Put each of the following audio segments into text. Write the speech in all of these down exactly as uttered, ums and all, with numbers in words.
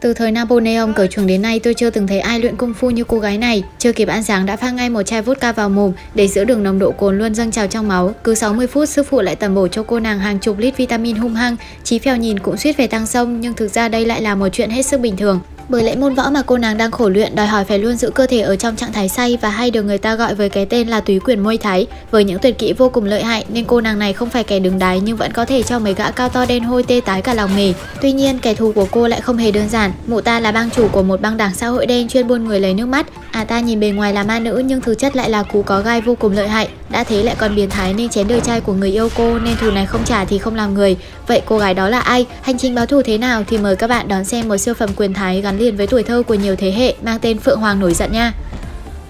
Từ thời Napoleon cởi chuồng đến nay tôi chưa từng thấy ai luyện công phu như cô gái này. Chưa kịp ăn sáng đã pha ngay một chai vodka vào mồm để giữ đường nồng độ cồn luôn dâng trào trong máu. Cứ sáu mươi phút sư phụ lại tẩm bổ cho cô nàng hàng chục lít vitamin hung hăng. Chí Phèo nhìn cũng suýt về tăng sông, nhưng thực ra đây lại là một chuyện hết sức bình thường. Bởi lẽ môn võ mà cô nàng đang khổ luyện đòi hỏi phải luôn giữ cơ thể ở trong trạng thái say và hay được người ta gọi với cái tên là túy quyền Muây Thái. Với những tuyệt kỹ vô cùng lợi hại nên cô nàng này không phải kẻ đứng đái nhưng vẫn có thể cho mấy gã cao to đen hôi tê tái cả lòng nghề. Tuy nhiên kẻ thù của cô lại không hề đơn giản. Mụ ta là bang chủ của một băng đảng xã hội đen chuyên buôn người lấy nước mắt. À ta nhìn bề ngoài là ma nữ nhưng thực chất lại là cú có gai vô cùng lợi hại. Đã thế lại còn biến thái nên chén đời trai của người yêu cô, nên thù này không trả thì không làm người. Vậy cô gái đó là ai? Hành trình báo thù thế nào thì mời các bạn đón xem một siêu phẩm quyền thái gắn liền với tuổi thơ của nhiều thế hệ mang tên Phượng Hoàng Nổi Giận nha.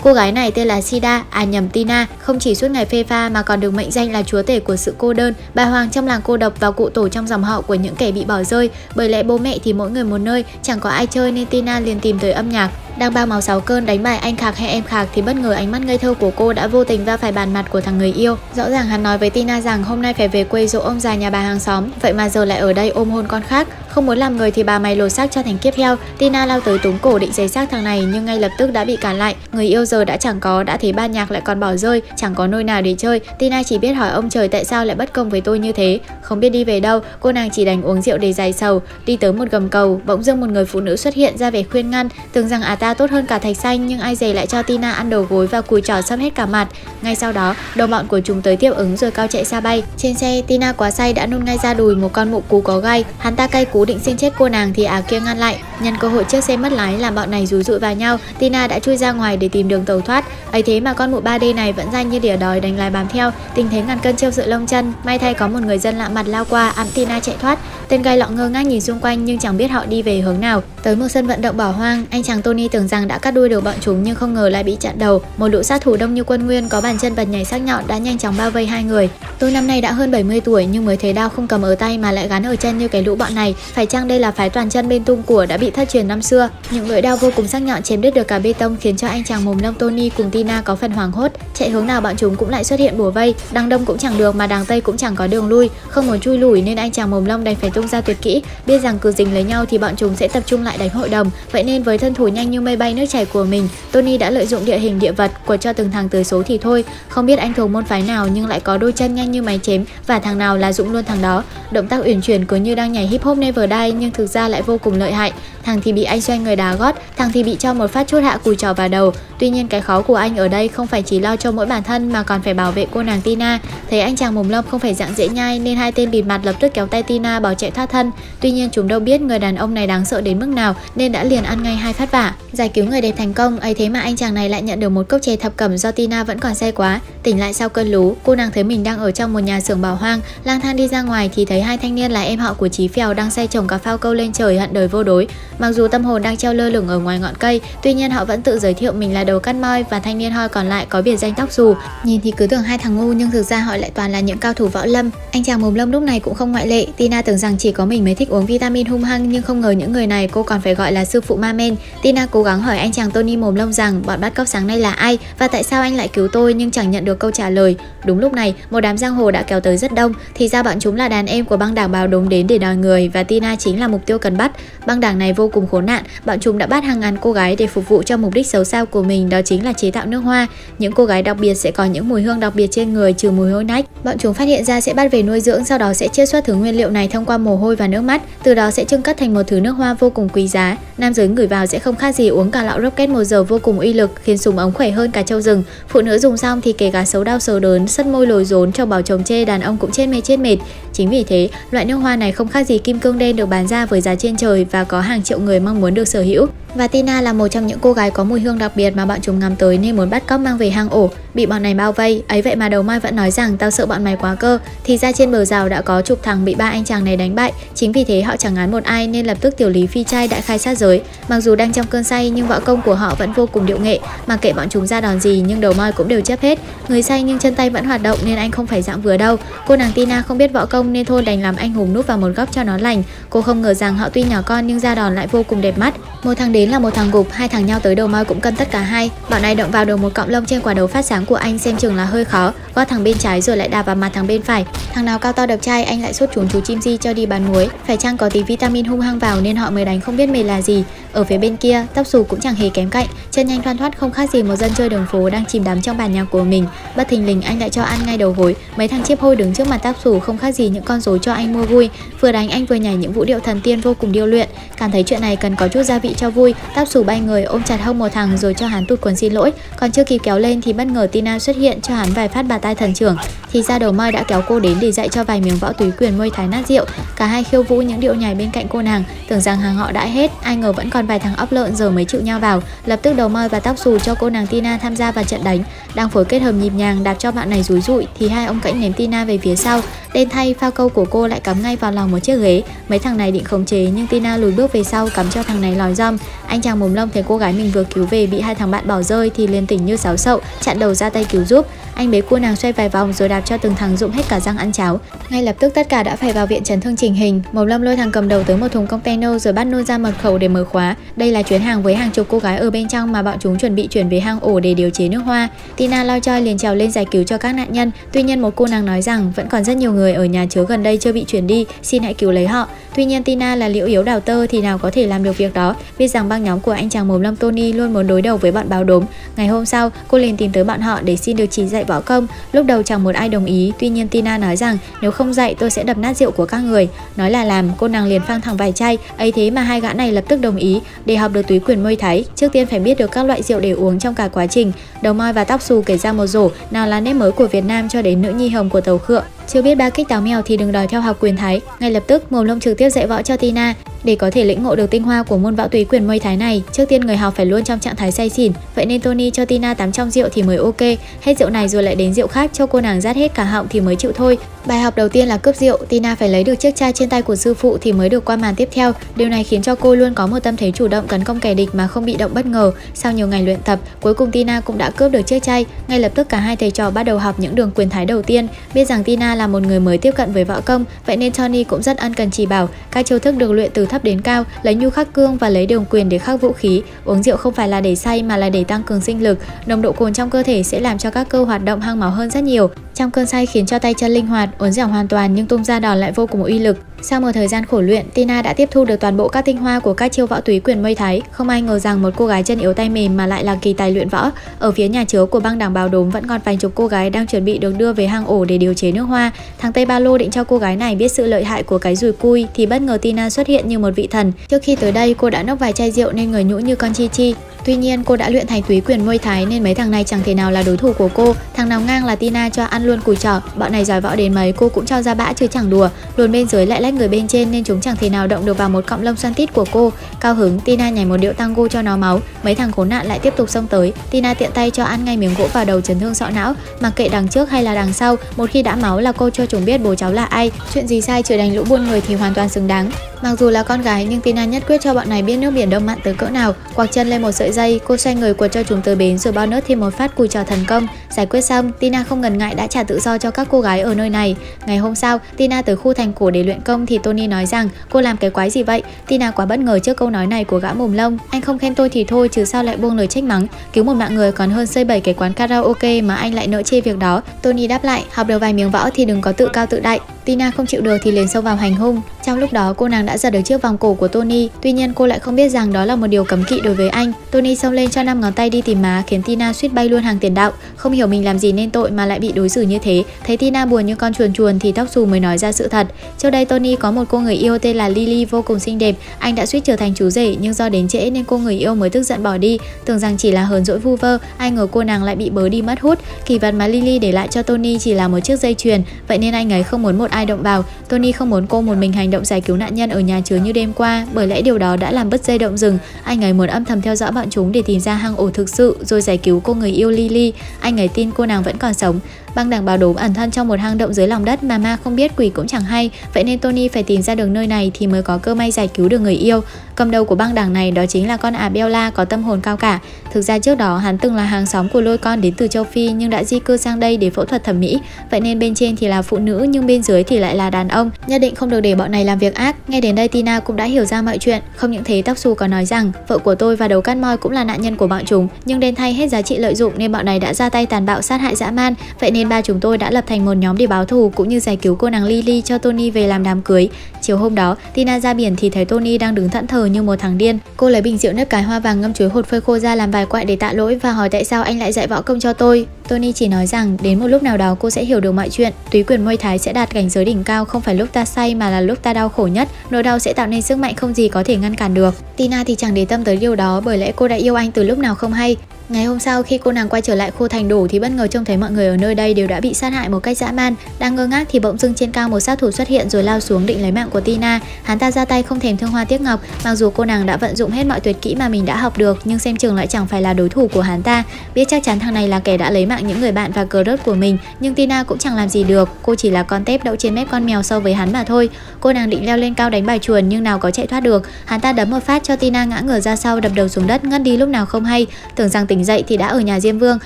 Cô gái này tên là Sida, à nhầm Tina, không chỉ suốt ngày phê pha mà còn được mệnh danh là chúa tể của sự cô đơn, bà hoàng trong làng cô độc và cụ tổ trong dòng họ của những kẻ bị bỏ rơi. Bởi lẽ bố mẹ thì mỗi người một nơi, chẳng có ai chơi nên Tina liền tìm tới âm nhạc. Đang ba máu sáu cơn đánh bại anh khạc hay em khạc thì bất ngờ ánh mắt ngây thơ của cô đã vô tình va phải bàn mặt của thằng người yêu. Rõ ràng hắn nói với Tina rằng hôm nay phải về quê dỗ ông già nhà bà hàng xóm, vậy mà giờ lại ở đây ôm hôn con khác. Không muốn làm người thì bà mày lột xác cho thành kiếp heo. Tina lao tới túm cổ định giày xác thằng này nhưng ngay lập tức đã bị cản lại. Người yêu giờ đã chẳng có, đã thấy ban nhạc lại còn bỏ rơi, chẳng có nơi nào để chơi. Tina chỉ biết hỏi ông trời tại sao lại bất công với tôi như thế. Không biết đi về đâu, cô nàng chỉ đành uống rượu để giải sầu. Đi tới một gầm cầu, bỗng dưng một người phụ nữ xuất hiện ra vẻ khuyên ngăn, tưởng rằng à ta tốt hơn cả thạch xanh nhưng ai dè lại cho Tina ăn đầu gối và cùi trỏ sắp hết cả mặt. Ngay sau đó, đầu bọn của chúng tới tiếp ứng rồi cao chạy xa bay. Trên xe, Tina quá say đã nôn ngay ra đùi một con mụ cú có gai. Hắn ta cay cú định xin chết cô nàng thì á kia ngăn lại. Nhân cơ hội chiếc xe mất lái làm bọn này rúi rụi vào nhau, Tina đã chui ra ngoài để tìm đường tẩu thoát. Ấy thế mà con mụ ba D này vẫn danh như đỉa đói đánh lái bám theo, tình thế ngàn cân treo sợi lông chân. May thay có một người dân lạ mặt lao qua ẵm Tina chạy thoát. Tên gai lọ ngơ ngác nhìn xung quanh nhưng chẳng biết họ đi về hướng nào. Tới một sân vận động bỏ hoang, anh chàng Tony tưởng rằng đã cắt đuôi được bọn chúng nhưng không ngờ lại bị chặn đầu. Một lũ sát thủ đông như quân nguyên có bàn chân bật nhảy sắc nhọn đã nhanh chóng bao vây hai người. Tôi năm nay đã hơn bảy mươi tuổi nhưng mới thấy đao không cầm ở tay mà lại gắn ở chân như cái lũ bọn này. Phải chăng đây là phái toàn chân bên Tung của đã bị thất truyền năm xưa? Những lưỡi đao vô cùng sắc nhọn chém đứt được cả bê tông khiến cho anh chàng mồm lông Tony cùng Tina có phần hoảng hốt. Chạy hướng nào bọn chúng cũng lại xuất hiện bùa vây, đằng đông cũng chẳng được mà đằng tây cũng chẳng có đường lui. Không muốn chui lủi nên anh chàng mồm lông đành phải tung ra tuyệt kỹ, biết rằng cứ dính lấy nhau thì bọn chúng sẽ tập trung lại đánh hội đồng. Vậy nên với thân thủ nhanh như mây bay nước chảy của mình, Tony đã lợi dụng địa hình địa vật của cho từng thằng tới số thì thôi. Không biết anh thuộc môn phái nào nhưng lại có đôi chân nhanh như máy chém và thằng nào là dũng luôn thằng đó. Động tác uyển chuyển cứ như đang nhảy hip hop never die nhưng thực ra lại vô cùng lợi hại. Thằng thì bị anh xoay người đá gót, thằng thì bị cho một phát chốt hạ cùi trỏ vào đầu. Tuy nhiên cái khó của anh ở đây không phải chỉ lo cho mỗi bản thân mà còn phải bảo vệ cô nàng Tina. Thấy anh chàng mồm lông không phải dạng dễ nhai nên hai tên bịt mặt lập tức kéo tay Tina bỏ chạy thoát thân. Tuy nhiên chúng đâu biết người đàn ông này đáng sợ đến mức nào nên đã liền ăn ngay hai phát vả. Giải cứu người đẹp thành công, ấy thế mà anh chàng này lại nhận được một cốc chè thập cẩm do Tina vẫn còn say quá. Tỉnh lại sau cơn lú, cô nàng thấy mình đang ở trong một nhà xưởng bỏ hoang, lang thang đi ra ngoài thì thấy hai thanh niên là em họ của Chí Phèo đang say chồng cả phao câu lên trời hận đời vô đối. Mặc dù tâm hồn đang treo lơ lửng ở ngoài ngọn cây, tuy nhiên họ vẫn tự giới thiệu mình là đầu cắt moi và thanh niên hoi còn lại có biệt danh tóc dù. Nhìn thì cứ tưởng hai thằng ngu nhưng thực ra họ lại toàn là những cao thủ võ lâm. Anh chàng mồm lông lúc này cũng không ngoại lệ. Tina tưởng rằng chỉ có mình mới thích uống vitamin hung hăng nhưng không ngờ những người này cô còn phải gọi là sư phụ ma men. Tina cố gắng hỏi anh chàng Tony mồm lông rằng bọn bắt cóc sáng nay là ai và tại sao anh lại cứu tôi nhưng chẳng nhận được câu trả lời. Đúng lúc này, một đám giang hồ đã kéo tới rất đông, thì ra bọn chúng là đàn em của băng đảng báo đốm đến để đòi người và Tina chính là mục tiêu cần bắt. Băng đảng này vô cùng khốn nạn, bọn chúng đã bắt hàng ngàn cô gái để phục vụ cho mục đích xấu xa của mình, đó chính là chế tạo nước hoa. Những cô gái đặc biệt sẽ có những mùi hương đặc biệt trên người trừ mùi hôi nách. Bọn chúng phát hiện ra sẽ bắt về nuôi dưỡng, sau đó sẽ chiết xuất thứ nguyên liệu này thông qua mồ hôi và nước mắt, từ đó sẽ chưng cất thành một thứ nước hoa vô cùng quý giá. Nam giới ngửi vào sẽ không khác gì uống cả lọ rocket một giờ vô cùng uy lực, khiến súng ống khỏe hơn cả trâu rừng. Phụ nữ dùng xong thì kể cả xấu đau xấu đớn, sất môi lồi rốn, chồng bảo chồng chê, đàn ông cũng chết mê chết mệt. Chính vì thế, loại nước hoa này không khác gì kim cương đen được bán ra với giá trên trời và có hàng triệu người mong muốn được sở hữu. Và Tina là một trong những cô gái có mùi hương đặc biệt mà bọn chúng ngắm tới nên muốn bắt cóc mang về hang ổ. Bị bọn này bao vây, ấy vậy mà đầu mai vẫn nói rằng tao sợ bọn mày quá cơ. Thì ra trên bờ rào đã có chục thằng bị ba anh chàng này đánh bại. Chính vì thế họ chẳng ngán một ai nên lập tức tiểu lý phi trai đại khai sát giới. Mặc dù đang trong cơn say nhưng võ công của họ vẫn vô cùng điệu nghệ, mà kệ bọn chúng ra đòn gì nhưng đầu moi cũng đều chấp hết. Người say nhưng chân tay vẫn hoạt động nên anh không phải dạng vừa đâu. Cô nàng Tina không biết võ công nên thôi đành làm anh hùng núp vào một góc cho nó lành. Cô không ngờ rằng họ tuy nhỏ con nhưng ra đòn lại vô cùng đẹp mắt. Một thằng đến là một thằng gục, hai thằng nhau tới đầu moi cũng cân tất cả hai. Bọn này động vào đầu một cọng lông trên quả đầu phát sáng của anh xem chừng là hơi khó. Gót thằng bên trái rồi lại đạp vào mặt thằng bên phải. Thằng nào cao to đẹp trai anh lại sốt chuồng chú chim di cho đi bán muối. Phải chăng có tí vitamin hung hăng vào nên họ mới đánh không biết mệt là gì. Ở phía bên kia tóc xù cũng chẳng hề kém cạnh, chân nhanh thoăn thoắt không khác gì một dân chơi đường phố đang chìm đắm trong bàn nhạc của mình. Bất thình lình anh lại cho ăn ngay đầu gối. Mấy thằng chiếp hôi đứng trước mặt tóc xù không khác gì những con rối cho anh mua vui. Vừa đánh anh vừa nhảy những vũ điệu thần tiên vô cùng điêu luyện. Cảm thấy chuyện này cần có chút gia vị cho vui, tóc xù bay người ôm chặt hông một thằng rồi cho hắn tụt quần xin lỗi. Còn chưa kịp kéo lên thì bất ngờ Tina xuất hiện cho hắn vài phát bà tai thần trưởng. Thì ra đầu moi đã kéo cô đến để dạy cho vài miếng võ túy quyền Muây Thái nát rượu. Cả hai khiêu vũ những điệu nhảy bên cạnh cô nàng. Tưởng rằng hàng họ đã hết, ai ngờ vẫn còn vài thằng óc lợn giờ mới chịu nhau vào. Lập tức đầu moi và tóc xù cho cô nàng Tina tham gia vào trận đánh. Đang phối kết hợp nhịp nhàng đạp cho bạn này rúi rụi thì hai ông cãnh ném Tina về phía sau. Đen thay phao câu của cô lại cắm ngay vào lòng một chiếc ghế. Mấy thằng này định khống chế nhưng Tina lùi bước về sau cắm cho thằng này lòi răm. Anh chàng mồm lông thấy cô gái mình vừa cứu về bị hai thằng bạn bỏ rơi thì liền tỉnh như sáo sậu, chặn đầu ra tay cứu giúp. Anh bế cô nàng xoay vài vòng rồi đạp cho từng thằng rụng hết cả răng ăn cháo. Ngay lập tức tất cả đã phải vào viện chấn thương chỉnh hình. Mồm lông lôi thằng cầm đầu tới một thùng container rồi bắt nôn ra mật khẩu để mở khóa. Đây là chuyến hàng với hàng chục cô gái ở bên trong mà bọn chúng chuẩn bị chuyển về hang ổ để điều chế nước hoa. Tina loi choi liền trèo lên giải cứu cho các nạn nhân. Tuy nhiên một cô nàng nói rằng vẫn còn rất nhiều người ở nhà chứa gần đây chưa bị chuyển đi, xin hãy cứu lấy họ. Tuy nhiên Tina là liễu yếu đào tơ thì nào có thể làm được việc đó. Biết rằng băng nhóm của anh chàng mồm lông Tony luôn muốn đối đầu với bọn báo đốm. Ngày hôm sau cô liền tìm tới bọn họ để xin được chỉ dạy võ công. Lúc đầu chẳng một ai đồng ý, tuy nhiên Tina nói rằng nếu không dạy tôi sẽ đập nát rượu của các người. Nói là làm, cô nàng liền phang thẳng vài chai. Ấy thế mà hai gã này lập tức đồng ý. Để học được túy quyền Muây Thái, trước tiên phải biết được các loại rượu để uống trong cả quá trình. Đầu moi và tóc xù kể ra một rổ, nào là nét mới của Việt Nam cho đến nữ nhi hồng của tàu khựa. Chưa biết ba kích táo mèo thì đừng đòi theo học quyền Thái. Ngay lập tức mồm lông trực tiếp dạy võ cho Tina. Để có thể lĩnh ngộ được tinh hoa của môn võ túy quyền Muây Thái này, trước tiên người học phải luôn trong trạng thái say xỉn. Vậy nên Tony cho Tina tắm trong rượu thì mới ok. Hết rượu này rồi lại đến rượu khác cho cô nàng rát hết cả họng thì mới chịu thôi. Bài học đầu tiên là cướp rượu, Tina phải lấy được chiếc chai trên tay của sư phụ thì mới được qua màn tiếp theo. Điều này khiến cho cô luôn có một tâm thế chủ động tấn công kẻ địch mà không bị động bất ngờ. Sau nhiều ngày luyện tập, cuối cùng Tina cũng đã cướp được chiếc chai. Ngay lập tức cả hai thầy trò bắt đầu học những đường quyền Thái đầu tiên. Biết rằng Tina là một người mới tiếp cận với võ công, vậy nên Tony cũng rất ân cần chỉ bảo. Các chiêu thức được luyện từ thấp đến cao, lấy nhu khắc cương và lấy đường quyền để khắc vũ khí. Uống rượu không phải là để say mà là để tăng cường sinh lực. Nồng độ cồn trong cơ thể sẽ làm cho các cơ hoạt động hăng máu hơn rất nhiều. Trong cơn say khiến cho tay chân linh hoạt, uốn dẻo hoàn toàn nhưng tung ra đòn lại vô cùng uy lực. Sau một thời gian khổ luyện, Tina đã tiếp thu được toàn bộ các tinh hoa của các chiêu võ túy quyền Muây Thái. Không ai ngờ rằng một cô gái chân yếu tay mềm mà lại là kỳ tài luyện võ. Ở phía nhà chứa của băng đảng báo đốm vẫn còn vài chục cô gái đang chuẩn bị được đưa về hang ổ để điều chế nước hoa. Thằng Tây Ba Lô định cho cô gái này biết sự lợi hại của cái dùi cui thì bất ngờ Tina xuất hiện như một vị thần. Trước khi tới đây, cô đã nốc vài chai rượu nên người nhũ như con chi chi. Tuy nhiên, cô đã luyện thành túy quyền Muây Thái nên mấy thằng này chẳng thể nào là đối thủ của cô. Thằng nào ngang là Tina cho ăn luôn cùi trỏ. Bọn này giỏi võ đến mấy cô cũng cho ra bã chứ chẳng đùa. Luồn bên dưới lại lách người bên trên nên chúng chẳng thể nào động được vào một cọng lông xoăn tít của cô. Cao hứng, Tina nhảy một điệu tango cho nó máu. Mấy thằng khốn nạn lại tiếp tục xông tới. Tina tiện tay cho ăn ngay miếng gỗ vào đầu chấn thương sọ não, mặc kệ đằng trước hay là đằng sau. Một khi đã máu là cô cho chúng biết bố cháu là ai. Chuyện gì sai trời đánh lũ buôn người thì hoàn toàn xứng đáng. Mặc dù là con gái nhưng Tina nhất quyết cho bọn này biết nước biển Đông mặn tới cỡ nào. Quạc chân lên một sợi dây, cô xoay người quật cho chúng tới bến rồi bao nốt thêm một phát cùi trò thần công. Giải quyết xong, Tina không ngần ngại đã trả tự do cho các cô gái ở nơi này. Ngày hôm sau, Tina tới khu thành cổ để luyện công thì Tony nói rằng cô làm cái quái gì vậy. Tina quá bất ngờ trước câu nói này của gã mồm lông. Anh không khen tôi thì thôi chứ sao lại buông lời trách mắng. Cứu một mạng người còn hơn xây bảy cái quán karaoke mà anh lại nỡ chê việc đó. Tony đáp lại, học được vài miếng võ thì đừng có tự cao tự đại. Tina không chịu được thì liền xông vào hành hung. Trong lúc đó cô nàng đã giật được chiếc vòng cổ của Tony, tuy nhiên cô lại không biết rằng đó là một điều cấm kỵ đối với anh. Tony xông lên cho năm ngón tay đi tìm má khiến Tina suýt bay luôn hàng tiền đạo. Không hiểu mình làm gì nên tội mà lại bị đối xử như thế. Thấy Tina buồn như con chuồn chuồn thì tóc xù mới nói ra sự thật. Trước đây Tony có một cô người yêu tên là Lily vô cùng xinh đẹp, anh đã suýt trở thành chú rể nhưng do đến trễ nên cô người yêu mới tức giận bỏ đi, tưởng rằng chỉ là hờn dỗi vu vơ, ai ngờ cô nàng lại bị bớ đi mất hút. Kỳ vật mà Lily để lại cho Tony chỉ là một chiếc dây chuyền, vậy nên anh ấy không muốn một ai động vào. Tony không muốn cô một mình hành động giải cứu nạn nhân ở nhà chứa như đêm qua, bởi lẽ điều đó đã làm bứt dây động rừng. Anh ấy muốn âm thầm theo dõi bọn chúng để tìm ra hang ổ thực sự rồi giải cứu cô người yêu Lily. Anh ấy tin cô nàng vẫn còn sống. Băng đảng báo đốm ẩn thân trong một hang động dưới lòng đất mà ma không biết, quỷ cũng chẳng hay, vậy nên Tony phải tìm ra được nơi này thì mới có cơ may giải cứu được người yêu. Cầm đầu của băng đảng này đó chính là con ả Bella có tâm hồn cao cả. Thực ra trước đó hắn từng là hàng xóm của lôi con đến từ châu Phi nhưng đã di cư sang đây để phẫu thuật thẩm mỹ, vậy nên bên trên thì là phụ nữ nhưng bên dưới thì lại là đàn ông, nhất định không được để bọn này làm việc ác. Nghe đến đây Tina cũng đã hiểu ra mọi chuyện, không những thế Tóc Xù có nói rằng vợ của tôi và đầu cát moi cũng là nạn nhân của bọn chúng, nhưng đen thay hết giá trị lợi dụng nên bọn này đã ra tay tàn bạo sát hại dã man, vậy nên ba chúng tôi đã lập thành một nhóm để báo thù cũng như giải cứu cô nàng Lily cho Tony về làm đám cưới. Chiều hôm đó Tina ra biển thì thấy Tony đang đứng thẫn thờ như một thằng điên. Cô lấy bình rượu nếp cái hoa vàng ngâm chuối hột phơi khô ra làm vài quại để tạ lỗi và hỏi tại sao anh lại dạy võ công cho tôi. Tony chỉ nói rằng đến một lúc nào đó cô sẽ hiểu được mọi chuyện, túy quyền Muây Thái sẽ đạt cảnh giới đỉnh cao, không phải lúc ta say mà là lúc ta đau khổ nhất, nỗi đau sẽ tạo nên sức mạnh không gì có thể ngăn cản được. Tina thì chẳng để tâm tới điều đó bởi lẽ cô đã yêu anh từ lúc nào không hay. Ngày hôm sau khi cô nàng quay trở lại khu thành đổ thì bất ngờ trông thấy mọi người ở nơi đây đều đã bị sát hại một cách dã man. Đang ngơ ngác thì bỗng dưng trên cao một sát thủ xuất hiện rồi lao xuống định lấy mạng của Tina. Hắn ta ra tay không thèm thương hoa tiếc ngọc, mặc dù cô nàng đã vận dụng hết mọi tuyệt kỹ mà mình đã học được nhưng xem chừng lại chẳng phải là đối thủ của hắn ta. Biết chắc chắn thằng này là kẻ đã lấy mạng những người bạn và cờ rớt của mình nhưng Tina cũng chẳng làm gì được, cô chỉ là con tép đậu trên mép con mèo so với hắn mà thôi. Cô nàng định leo lên cao đánh bài chuồn nhưng nào có chạy thoát được, hắn ta đấm một phát cho Tina ngã ngửa ra sau, đập đầu xuống đất ngất đi lúc nào không hay. Tưởng rằng tỉnh dậy thì đã ở nhà Diêm Vương,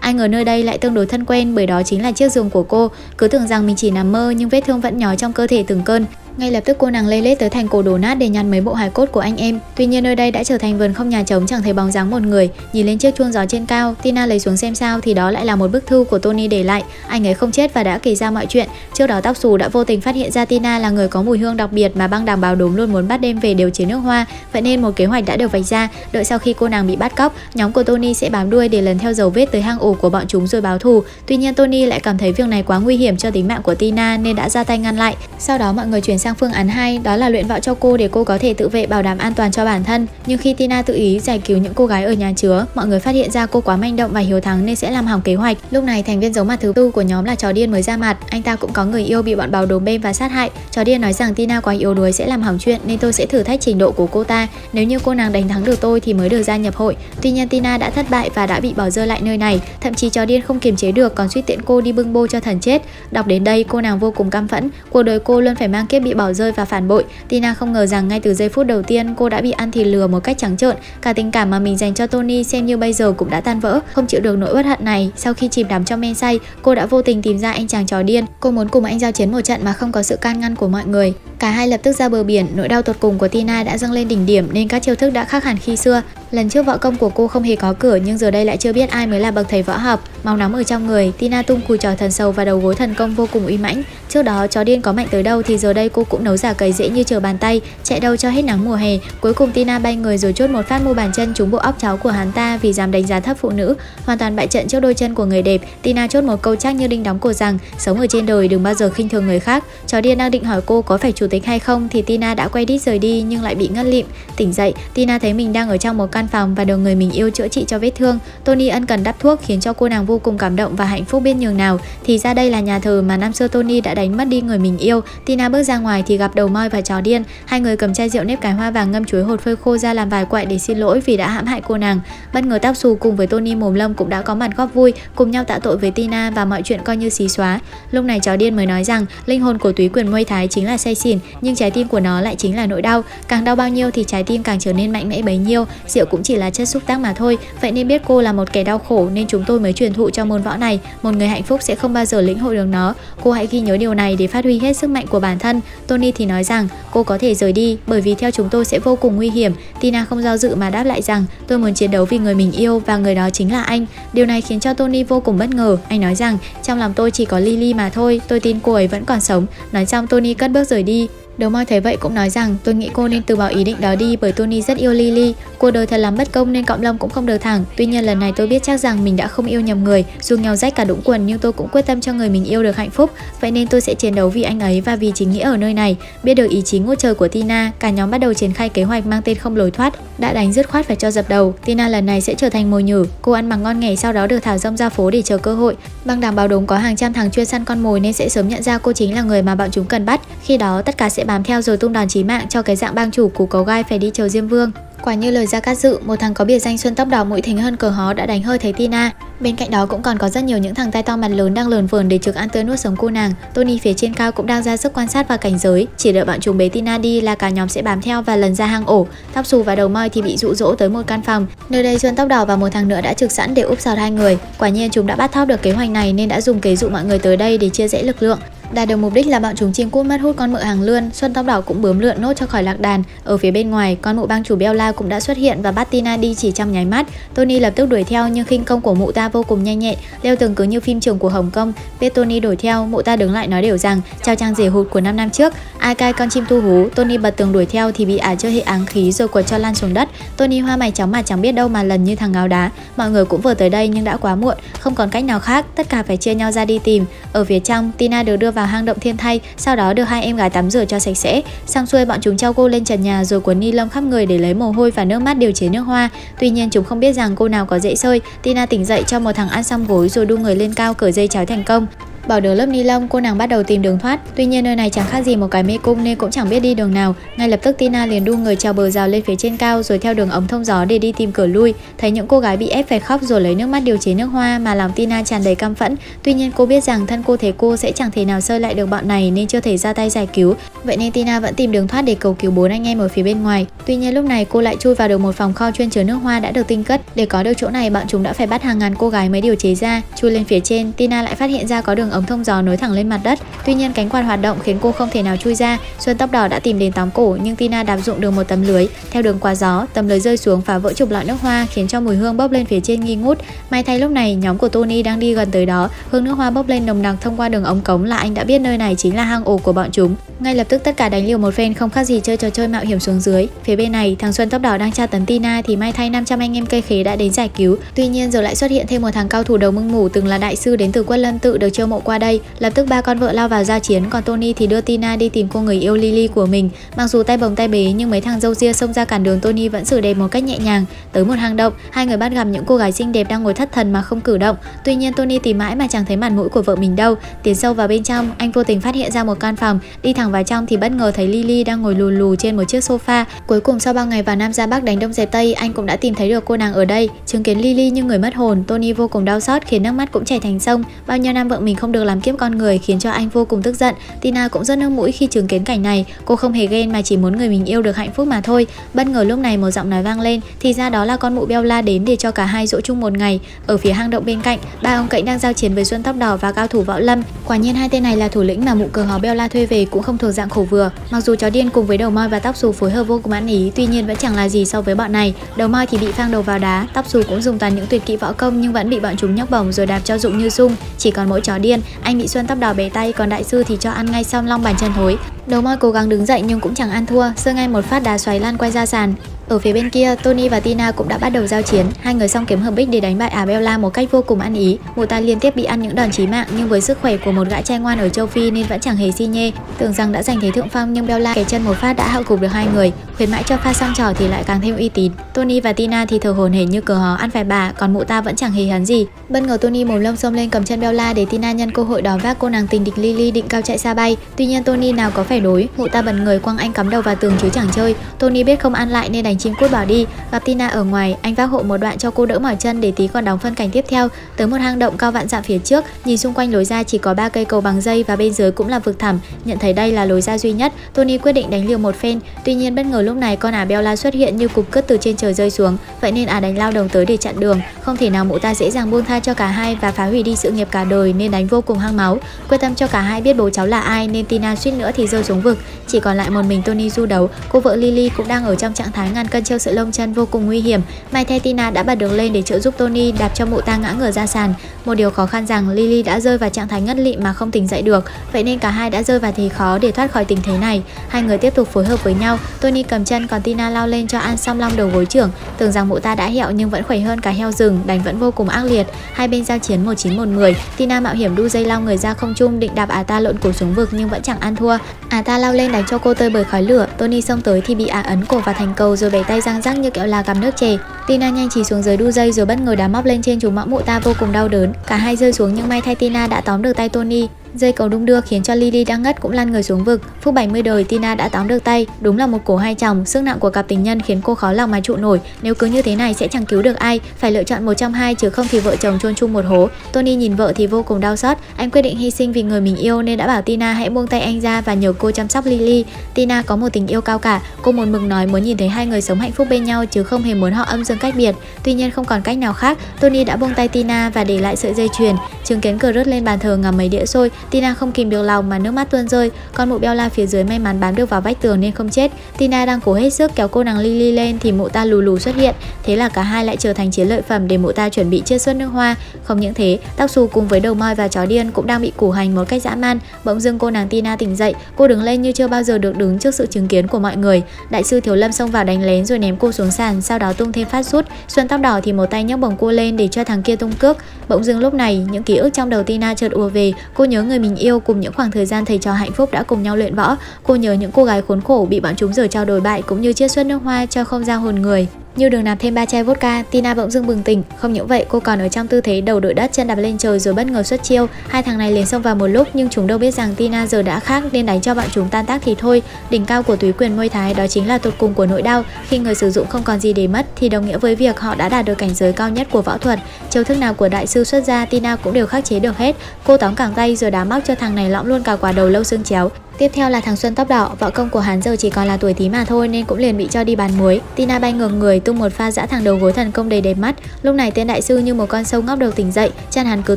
ai ngờ nơi đây lại tương đối thân quen bởi đó chính là chiếc giường của cô. Cứ tưởng rằng mình chỉ nằm mơ nhưng vết thương vẫn nhói trong cơ thể từng cơn. Ngay lập tức cô nàng lê lết tới thành cổ đổ nát để nhặt mấy bộ hài cốt của anh em. Tuy nhiên nơi đây đã trở thành vườn không nhà trống, chẳng thấy bóng dáng một người. Nhìn lên chiếc chuông gió trên cao, Tina lấy xuống xem sao thì đó lại là một bức thư của Tony để lại. Anh ấy không chết và đã kể ra mọi chuyện. Trước đó Tóc Xù đã vô tình phát hiện ra Tina là người có mùi hương đặc biệt mà băng đảng báo đốm luôn muốn bắt đem về điều chế nước hoa. Vậy nên một kế hoạch đã được vạch ra. Đợi sau khi cô nàng bị bắt cóc, nhóm của Tony sẽ bám đuôi để lần theo dấu vết tới hang ổ của bọn chúng rồi báo thù. Tuy nhiên Tony lại cảm thấy việc này quá nguy hiểm cho tính mạng của Tina nên đã ra tay ngăn lại. Sau đó mọi người chuyển sang phương án hai, đó là luyện võ cho cô để cô có thể tự vệ bảo đảm an toàn cho bản thân. Nhưng khi Tina tự ý giải cứu những cô gái ở nhà chứa, mọi người phát hiện ra cô quá manh động và hiếu thắng nên sẽ làm hỏng kế hoạch. Lúc này thành viên giấu mặt thứ tư của nhóm là Chó Điên mới ra mặt, anh ta cũng có người yêu bị bọn báo đốm bêm và sát hại. Chó Điên nói rằng Tina quá yếu đuối sẽ làm hỏng chuyện nên tôi sẽ thử thách trình độ của cô ta, nếu như cô nàng đánh thắng được tôi thì mới được gia nhập hội. Tuy nhiên Tina đã thất bại và đã bị bỏ rơi lại nơi này, thậm chí Chó Điên không kiềm chế được còn suýt tiễn cô đi bưng bô cho thần chết. Đọc đến đây cô nàng vô cùng căm phẫn, cuộc đời cô luôn phải mang kiếp bị bỏ rơi và phản bội. Tina không ngờ rằng ngay từ giây phút đầu tiên cô đã bị ăn thịt lừa một cách trắng trợn, cả tình cảm mà mình dành cho Tony xem như bây giờ cũng đã tan vỡ. Không chịu được nỗi uất hận này, sau khi chìm đắm trong men say, cô đã vô tình tìm ra anh chàng Chó Điên. Cô muốn cùng anh giao chiến một trận mà không có sự can ngăn của mọi người. Cả hai lập tức ra bờ biển, nỗi đau tột cùng của Tina đã dâng lên đỉnh điểm nên các chiêu thức đã khác hẳn khi xưa. Lần trước võ công của cô không hề có cửa nhưng giờ đây lại chưa biết ai mới là bậc thầy võ học. Máu nóng ở trong người, Tina tung cùi trò thần sầu và đầu gối thần công vô cùng uy mãnh. Trước đó Chó Điên có mạnh tới đâu thì giờ đây cô cũng nấu giả cầy dễ như chờ bàn tay, chạy đâu cho hết nắng mùa hè. Cuối cùng Tina bay người rồi chốt một phát mu bàn chân trúng bộ óc cháu của hắn ta vì dám đánh giá thấp phụ nữ. Hoàn toàn bại trận trước đôi chân của người đẹp, Tina chốt một câu chắc như đinh đóng cột rằng sống ở trên đời đừng bao giờ khinh thường người khác. Chó Điên đang định hỏi cô có phải chủ tịch hay không thì Tina đã quay đít rời đi nhưng lại bị ngất lịm. Tỉnh dậy, Tina thấy mình đang ở trong một căn phòng và được người mình yêu chữa trị cho vết thương. Tony ân cần đắp thuốc khiến cho cô nàng vô cùng cảm động và hạnh phúc biết nhường nào. Thì ra đây là nhà thờ mà năm xưa Tony đã đánh mất đi người mình yêu. Tina bước ra ngoài thì gặp đầu moi và Chó Điên, hai người cầm chai rượu nếp cái hoa vàng ngâm chuối hột phơi khô ra làm vài quậy để xin lỗi vì đã hãm hại cô nàng. Bất ngờ Tóc Xù cùng với Tony mồm lâm cũng đã có mặt góp vui, cùng nhau tạ tội với Tina và mọi chuyện coi như xí xóa. Lúc này Chó Điên mới nói rằng linh hồn của túy quyền Muây Thái chính là say xỉn nhưng trái tim của nó lại chính là nỗi đau, càng đau bao nhiêu thì trái tim càng trở nên mạnh mẽ bấy nhiêu. Rượu cũng chỉ là chất xúc tác mà thôi, vậy nên biết cô là một kẻ đau khổ nên chúng tôi mới truyền thụ cho môn võ này. Một người hạnh phúc sẽ không bao giờ lĩnh hội được nó, cô hãy ghi nhớ điều này để phát huy hết sức mạnh của bản thân. Tony thì nói rằng cô có thể rời đi bởi vì theo chúng tôi sẽ vô cùng nguy hiểm. Tina không do dự mà đáp lại rằng tôi muốn chiến đấu vì người mình yêu và người đó chính là anh. Điều này khiến cho Tony vô cùng bất ngờ, anh nói rằng trong lòng tôi chỉ có Lily mà thôi, tôi tin cô ấy vẫn còn sống. Nói xong Tony cất bước rời đi. Đầu moi thấy vậy cũng nói rằng tôi nghĩ cô nên từ bỏ ý định đó đi bởi Tony rất yêu Lily. Cuộc đời thật lắm bất công nên cọng lông cũng không đều thẳng. Tuy nhiên lần này tôi biết chắc rằng mình đã không yêu nhầm người. Dù nghèo rách cả đũng quần nhưng tôi cũng quyết tâm cho người mình yêu được hạnh phúc. Vậy nên tôi sẽ chiến đấu vì anh ấy và vì chính nghĩa ở nơi này. Biết được ý chí ngút trời của Tina, cả nhóm bắt đầu triển khai kế hoạch mang tên không lối thoát. Đã đánh dứt khoát phải cho dập đầu. Tina lần này sẽ trở thành mồi nhử. Cô ăn mặc ngon nghẻ sau đó được thả rông ra phố để chờ cơ hội. Băng đảng báo đốm có hàng trăm thằng chuyên săn con mồi nên sẽ sớm nhận ra cô chính là người mà bọn chúng cần bắt. Khi đó tất cả sẽ sẽ bám theo rồi tung đòn chí mạng cho cái dạng bang chủ của cấu gai phải đi chờ Diêm Vương. Quả như lời Gia Cát Dự, một thằng có biệt danh Xuân tóc đỏ mũi thính hơn cờ hó đã đánh hơi thấy Tina. Bên cạnh đó cũng còn có rất nhiều những thằng tai to mặt lớn đang lờn vờn để trực ăn tươi nuốt sống cô nàng. Tony phía trên cao cũng đang ra sức quan sát và cảnh giới, chỉ đợi bọn chúng bế Tina đi là cả nhóm sẽ bám theo và lần ra hang ổ. Tóc xù và đầu moi thì bị dụ dỗ tới một căn phòng. Nơi đây Xuân tóc đỏ và một thằng nữa đã trực sẵn để úp sọt hai người. Quả nhiên chúng đã bắt thóp được kế hoạch này nên đã dùng kế dụ mọi người tới đây để chia rẽ lực lượng. Đạt được mục đích là bọn chúng chim cút mất hút con mụ hàng lươn, Xuân tóc đỏ cũng bướm lượn nốt cho khỏi lạc đàn. Ở phía bên ngoài, con mụ bang chủ Bella cũng đã xuất hiện và bắt Tina đi chỉ trong nháy mắt. Tony lập tức đuổi theo nhưng khinh công của mụ ta vô cùng nhanh nhẹn, leo tường cứ như phim trường của Hồng Kông. Biết Tony đuổi theo, mụ ta đứng lại nói đều rằng chào chàng rể hụt của năm năm trước. Ai cai con chim tu hú, Tony bật tường đuổi theo thì bị ả chơi hệ áng khí rồi quật cho lan xuống đất. Tony hoa mày chóng mà chẳng biết đâu mà lần như thằng ngáo đá. Mọi người cũng vừa tới đây nhưng đã quá muộn, không còn cách nào khác, tất cả phải chia nhau ra đi tìm. Ở phía trong, Tina được đưa vào hang động thiên thai, sau đó được hai em gái tắm rửa cho sạch sẽ. Xong xuôi bọn chúng treo cô lên trần nhà rồi cuốn ni lông khắp người để lấy mồ hôi và nước mắt điều chế nước hoa. Tuy nhiên chúng không biết rằng cô nào có dễ sơi. Tina tỉnh dậy cho một thằng ăn xong gối rồi đu người lên cao cởi dây trói thành công. Bỏ được lớp ni lông, cô nàng bắt đầu tìm đường thoát. Tuy nhiên nơi này chẳng khác gì một cái mê cung nên cũng chẳng biết đi đường nào. Ngay lập tức Tina liền đu người trèo bờ rào lên phía trên cao rồi theo đường ống thông gió để đi tìm cửa lui. Thấy những cô gái bị ép phải khóc rồi lấy nước mắt điều chế nước hoa mà làm Tina tràn đầy căm phẫn. Tuy nhiên cô biết rằng thân cô thế cô sẽ chẳng thể nào sơi lại được bọn này nên chưa thể ra tay giải cứu. Vậy nên Tina vẫn tìm đường thoát để cầu cứu bốn anh em ở phía bên ngoài. Tuy nhiên lúc này cô lại chui vào được một phòng kho chuyên chứa nước hoa đã được tinh cất. Để có được chỗ này bọn chúng đã phải bắt hàng ngàn cô gái mới điều chế ra. Chui lên phía trên, Tina lại phát hiện ra có đường ống thông gió nối thẳng lên mặt đất. Tuy nhiên cánh quạt hoạt động khiến cô không thể nào chui ra. Xuân tóc đỏ đã tìm đến tóm cổ nhưng Tina đạp dụng được một tấm lưới. Theo đường qua gió, tấm lưới rơi xuống phá vỡ chục lọ nước hoa khiến cho mùi hương bốc lên phía trên nghi ngút. May thay lúc này nhóm của Tony đang đi gần tới đó, hương nước hoa bốc lên nồng nặc thông qua đường ống cống là anh đã biết nơi này chính là hang ổ của bọn chúng. Ngay lập tức tất cả đánh liều một phen không khác gì chơi trò chơi mạo hiểm xuống dưới. Phía bên này, thằng Xuân tóc đỏ đang tra tấn Tina thì may thay năm trăm anh em cây khế đã đến giải cứu. Tuy nhiên giờ lại xuất hiện thêm một thằng cao thủ đầu mưng mủ từng là đại sư đến từ Quất Lâm Tự được chiêu mộ qua đây. Lập tức ba con vợ lao vào giao chiến, còn Tony thì đưa Tina đi tìm cô người yêu Lily của mình. Mặc dù tay bồng tay bế nhưng mấy thằng râu ria xông ra cản đường Tony vẫn xử đẹp một cách nhẹ nhàng. Tới một hang động, hai người bắt gặp những cô gái xinh đẹp đang ngồi thất thần mà không cử động. Tuy nhiên Tony tìm mãi mà chẳng thấy mặt mũi của vợ mình đâu. Tiến sâu vào bên trong, anh vô tình phát hiện ra một căn phòng. Đi thẳng vào trong thì bất ngờ thấy Lily đang ngồi lù lù trên một chiếc sofa. Cuối cùng sau bao ngày vào Nam ra Bắc đánh đông dẹp tây, anh cũng đã tìm thấy được cô nàng ở đây. Chứng kiến Lily như người mất hồn, Tony vô cùng đau xót khiến nước mắt cũng chảy thành sông. Bao nhiêu năm vợ mình không được làm kiếp con người khiến cho anh vô cùng tức giận. Tina cũng rất nước mũi khi chứng kiến cảnh này. Cô không hề ghen mà chỉ muốn người mình yêu được hạnh phúc mà thôi. Bất ngờ lúc này một giọng nói vang lên, thì ra đó là con mụ Bella đến để cho cả hai dỗ chung một ngày. Ở phía hang động bên cạnh, ba ông cậy đang giao chiến với Xuân tóc đỏ và cao thủ võ lâm. Quả nhiên hai tên này là thủ lĩnh mà mụ cờ hó Bella thuê về cũng không thuộc dạng khổ vừa. Mặc dù chó điên cùng với đầu moi và tóc xù phối hợp vô cùng ăn ý, tuy nhiên vẫn chẳng là gì so với bọn này. Đầu moi thì bị phang đầu vào đá, tóc xù cũng dùng toàn những tuyệt kỹ võ công nhưng vẫn bị bọn chúng nhấc bổng rồi đạp cho rụng như rung. Chỉ còn mỗi chó điên, anh bị Xuân tóc đỏ bẻ tay, còn đại sư thì cho ăn ngay xong long bàn chân thối. Đầu moi cố gắng đứng dậy nhưng cũng chẳng ăn thua, sơ ngay một phát đá xoáy lan quay ra sàn. Ở phía bên kia, Tony và Tina cũng đã bắt đầu giao chiến. Hai người song kiếm hợp bích để đánh bại ả Bella một cách vô cùng ăn ý. Mụ ta liên tiếp bị ăn những đòn chí mạng nhưng với sức khỏe của một gã trai ngoan ở châu Phi nên vẫn chẳng hề si nhê. Tưởng rằng đã giành thế thượng phong nhưng Bella cái chân một phát đã hạ gục được hai người. Khuyến mãi cho pha sang trò thì lại càng thêm uy tín. Tony và Tina thì thở hổn hển như cờ hó ăn phải bà, còn mụ ta vẫn chẳng hề hấn gì. Bất ngờ Tony mồm lông xông lên cầm chân Bella để Tina nhân cơ hội đòn vác cô nàng tình địch Lily định cao chạy xa bay. Tuy nhiên Tony nào có phải đối, mụ ta bật người quăng anh cắm đầu vào tường chứ chẳng chơi. Tony biết không ăn lại nên đánh chim cút bỏ đi. Gặp Tina ở ngoài, anh vác hộ một đoạn cho cô đỡ mỏi chân để tí còn đóng phân cảnh tiếp theo. Tới một hang động cao vạn dặm phía trước, nhìn xung quanh lối ra chỉ có ba cây cầu bằng dây và bên dưới cũng là vực thẳm. Nhận thấy đây là lối ra duy nhất, Tony quyết định đánh liều một phen. Tuy nhiên bất ngờ lúc này con ả Bella xuất hiện như cục cướp từ trên trời rơi xuống, vậy nên ả đánh lao đầu tới để chặn đường. Không thể nào mụ ta dễ dàng buông tha cho cả hai và phá hủy đi sự nghiệp cả đời nên đánh vô cùng hăng máu. Quyết tâm cho cả hai biết bố cháu là ai nên Tina suýt nữa thì rơi xuống vực. Chỉ còn lại một mình Tony du đấu. Cô vợ Lily cũng đang ở trong trạng thái ngàn cân treo sợi lông chân vô cùng nguy hiểm. May thay Tina đã bật được lên để trợ giúp Tony đạp cho mụ ta ngã ngửa ra sàn. Một điều khó khăn rằng Lily đã rơi vào trạng thái ngất lịm mà không tỉnh dậy được, vậy nên cả hai đã rơi vào thế khó để thoát khỏi tình thế này. Hai người tiếp tục phối hợp với nhau. Tony cầm chân còn Tina lao lên cho ăn song long đầu gối trưởng. Tưởng rằng mụ ta đã hẹo nhưng vẫn khỏe hơn cả heo rừng, đánh vẫn vô cùng ác liệt. Hai bên giao chiến một chín một mười. Tina mạo hiểm đu dây lao người ra không trung định đạp ả ta lộn cổ xuống vực nhưng vẫn chẳng ăn thua. Ả ta lao lên đánh cho cô tơi bời khói lửa. Tony xông tới thì bị ả ấn cổ vào thành cầu rồi bẻ tay răng rắc như kẹo là gặm nước chè. Tina nhanh chỉ xuống dưới đu dây rồi bất ngờ đá móc lên trên chú mõm mụ ta vô cùng đau đớn. Cả hai rơi xuống nhưng may thay Tina đã tóm được tay Tony. Dây cầu đung đưa khiến cho Lily đang ngất cũng lăn người xuống vực. Phút bảy mươi đời Tina đã tóm được tay. Đúng là một cổ hai chồng, sức nặng của cặp tình nhân khiến cô khó lòng mà trụ nổi. Nếu cứ như thế này sẽ chẳng cứu được ai, phải lựa chọn một trong hai chứ không thì vợ chồng chôn chung một hố. Tony nhìn vợ thì vô cùng đau xót. Anh quyết định hy sinh vì người mình yêu nên đã bảo Tina hãy buông tay anh ra và nhờ cô chăm sóc Lily. Tina có một tình yêu cao cả, cô một mực nói muốn nhìn thấy hai người sống hạnh phúc bên nhau chứ không hề muốn họ âm dương cách biệt. Tuy nhiên không còn cách nào khác, Tony đã buông tay Tina và để lại sợi dây chuyền. Chứng kiến cờ rớt lên bàn thờ ngắm mấy đĩa xôi, Tina không kìm được lòng mà nước mắt tuôn rơi. Con mụ Bella phía dưới may mắn bám được vào vách tường nên không chết. Tina đang cố hết sức kéo cô nàng Lily lên thì mụ ta lù lù xuất hiện. Thế là cả hai lại trở thành chiến lợi phẩm để mụ ta chuẩn bị chiết xuất nước hoa. Không những thế, tóc xù cùng với đầu moi và chó điên cũng đang bị củ hành một cách dã man. Bỗng dưng cô nàng Tina tỉnh dậy, cô đứng lên như chưa bao giờ được đứng trước sự chứng kiến của mọi người. Đại sư Thiếu Lâm xông vào đánh lén rồi ném cô xuống sàn, sau đó tung thêm phát sút. Xuân tóc đỏ thì một tay nhấc bổng cô lên để cho thằng kia tung cước. Bỗng dưng lúc này những ký ức trong đầu Tina chợt ùa về. Cô nhớ người mình yêu cùng những khoảng thời gian thầy trò hạnh phúc đã cùng nhau luyện võ. Cô nhớ những cô gái khốn khổ bị bọn chúng giở trò đổi bại cũng như chiết xuất nước hoa cho không ra hồn người. Như đường nạp thêm ba chai vodka, Tina bỗng dưng bừng tỉnh. Không những vậy, cô còn ở trong tư thế đầu đội đất chân đạp lên trời rồi bất ngờ xuất chiêu. Hai thằng này liền xông vào một lúc nhưng chúng đâu biết rằng Tina giờ đã khác nên đánh cho bọn chúng tan tác thì thôi. Đỉnh cao của túy quyền Muây Thái đó chính là tột cùng của nỗi đau. Khi người sử dụng không còn gì để mất thì đồng nghĩa với việc họ đã đạt được cảnh giới cao nhất của võ thuật. Chiêu thức nào của đại sư xuất ra, Tina cũng đều khắc chế được hết. Cô tóm cẳng tay rồi đá móc cho thằng này lõm luôn cả quả đầu lâu xương chéo. Tiếp theo là thằng Xuân tóc đỏ, võ công của hắn giờ chỉ còn là tuổi Tí mà thôi nên cũng liền bị cho đi bán muối. Tina bay ngược người tung một pha dã thẳng đầu gối thần công đầy đẹp mắt. Lúc này tên đại sư như một con sâu ngóc đầu tỉnh dậy, chân hắn cứ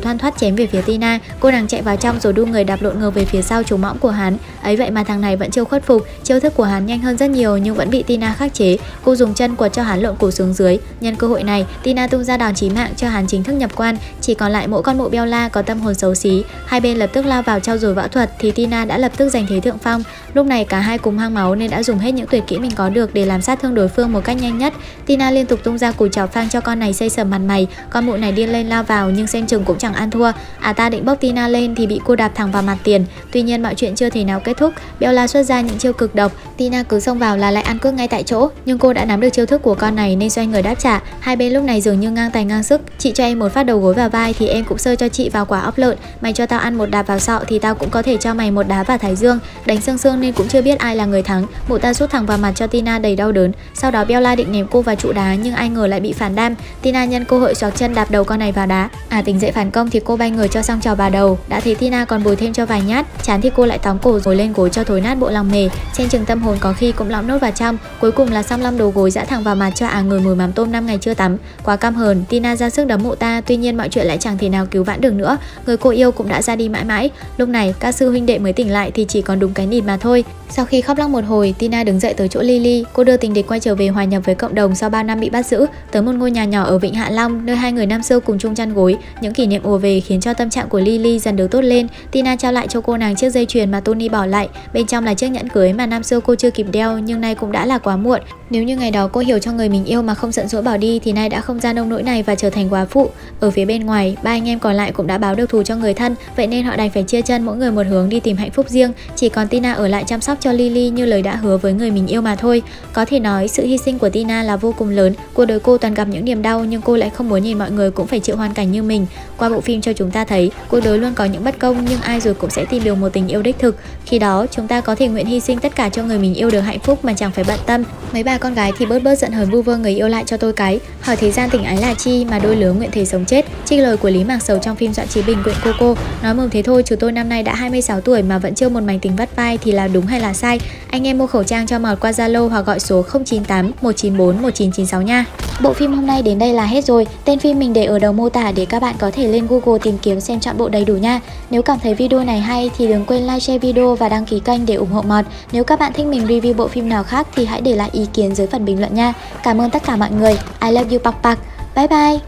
thoăn thoắt chém về phía Tina. Cô nàng chạy vào trong rồi đu người đạp lộn ngược về phía sau chú mõm của hắn. Ấy vậy mà thằng này vẫn chưa khuất phục, chiêu thức của hắn nhanh hơn rất nhiều nhưng vẫn bị Tina khắc chế. Cô dùng chân quật cho hắn lộn cổ xuống dưới. Nhân cơ hội này, Tina tung ra đòn chí mạng cho hắn chính thức nhập quan. Chỉ còn lại mỗi con mụ Bella có tâm hồn xấu xí. Hai bên lập tức lao vào trao dồi võ thuật thì Tina đã lập tức giành thế thượng phong. Lúc này cả hai cùng hang máu nên đã dùng hết những tuyệt kỹ mình có được để làm sát thương đối phương một cách nhanh nhất. Tina liên tục tung ra cú chảo phang cho con này xây sầm mặt mày. Con mụ này điên lên lao vào nhưng xem chừng cũng chẳng ăn thua. À ta định bốc Tina lên thì bị cô đạp thẳng vào mặt tiền. Tuy nhiên mọi chuyện chưa thể nào kết thúc. Bella xuất ra những chiêu cực độc. Tina cứ xông vào là lại ăn cước ngay tại chỗ. Nhưng cô đã nắm được chiêu thức của con này nên xoay người đáp trả. Hai bên lúc này dường như ngang tài ngang sức. Chị cho em một phát đầu gối vào vai thì em cũng sơi cho chị vào quả óc lợn. Mày cho tao ăn một đạp vào sọ thì tao cũng có thể cho mày một đá vào thái dương. Đánh xương xương nên cũng chưa biết ai là người thắng. Mụ ta sút thẳng vào mặt cho Tina đầy đau đớn. Sau đó Bella định ném cô vào trụ đá nhưng ai ngờ lại bị phản đam. Tina nhân cơ hội xoạc chân đạp đầu con này vào đá. À tỉnh dậy phản công thì cô bay người cho xong trò vào đầu. Đã thấy Tina còn bồi thêm cho vài nhát. Chán thì cô lại tóm cổ rồi lên gối cho thối nát bộ lòng mề. Trên chừng tâm hồn có khi cũng lõm nốt vào trong. Cuối cùng là xong lăm đầu gối dã thẳng vào mặt cho à người mùi mắm tôm năm ngày chưa tắm. Quá căm hờn, Tina ra sức đấm mụ ta. Tuy nhiên mọi chuyện lại chẳng thể nào cứu vãn được nữa. Người cô yêu cũng đã ra đi mãi mãi. Lúc này các sư huynh đệ mới tỉnh lại thì chỉ còn đúng cái nịt mà thôi. Sau khi khóc lóc một hồi, Tina đứng dậy tới chỗ Lily. Cô đưa tình địch quay trở về hòa nhập với cộng đồng sau ba năm bị bắt giữ, tới một ngôi nhà nhỏ ở vịnh Hạ Long, nơi hai người năm xưa cùng chung chăn gối. Những kỷ niệm ùa về khiến cho tâm trạng của Lily dần được tốt lên. Tina trao lại cho cô nàng chiếc dây chuyền mà Tony bỏ lại. Bên trong là chiếc nhẫn cưới mà năm xưa cô chưa kịp đeo, nhưng nay cũng đã là quá muộn. Nếu như ngày đó cô hiểu cho người mình yêu mà không giận dỗi bỏ đi thì nay đã không ra nông nỗi này và trở thành quá phụ. Ở phía bên ngoài, ba anh em còn lại cũng đã báo được thù cho người thân, vậy nên họ đành phải chia chân mỗi người một hướng đi tìm hạnh phúc riêng. Chỉ còn Tina ở lại chăm sóc cho Lily như lời đã hứa với người mình yêu mà thôi. Có thể nói sự hy sinh của Tina là vô cùng lớn. Cuộc đời cô toàn gặp những niềm đau nhưng cô lại không muốn nhìn mọi người cũng phải chịu hoàn cảnh như mình. Qua bộ phim cho chúng ta thấy cuộc đời luôn có những bất công nhưng ai rồi cũng sẽ tìm được một tình yêu đích thực. Khi đó chúng ta có thể nguyện hy sinh tất cả cho người mình yêu được hạnh phúc mà chẳng phải bận tâm. Mấy bà con gái thì bớt bớt giận hờn vu vơ người yêu lại cho tôi cái. Hỏi thế gian tình ái là chi mà đôi lứa nguyện thề sống chết. Trích lời của Lý Mạc Sầu trong phim Doãn Chí Bình quyện cô cô. Nói mồm thế thôi chứ tôi năm nay đã hai mươi sáu tuổi mà vẫn chưa một mảnh tình vắt vai thì là đúng hay là sai. Anh em mua khẩu trang cho Mọt qua Zalo hoặc gọi số không chín tám một chín bốn một chín chín sáu nha. Bộ phim hôm nay đến đây là hết rồi. Tên phim mình để ở đầu mô tả để các bạn có thể lên Google tìm kiếm xem trọn bộ đầy đủ nha. Nếu cảm thấy video này hay thì đừng quên like, share video và đăng ký kênh để ủng hộ Mọt. Nếu các bạn thích mình review bộ phim nào khác thì hãy để lại ý kiến dưới phần bình luận nha. Cảm ơn tất cả mọi người. I love you Pak Pak. Bye bye.